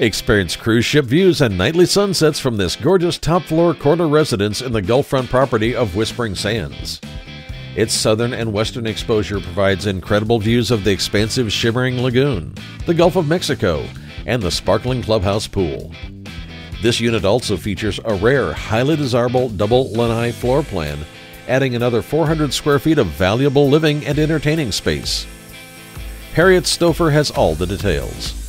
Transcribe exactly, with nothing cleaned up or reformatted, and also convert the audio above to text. Experience cruise ship views and nightly sunsets from this gorgeous top-floor corner residence in the Gulffront property of Whispering Sands. Its southern and western exposure provides incredible views of the expansive Shimmering Lagoon, the Gulf of Mexico, and the sparkling clubhouse pool. This unit also features a rare, highly desirable double lanai floor plan, adding another four hundred square feet of valuable living and entertaining space. Harriet Stopher has all the details.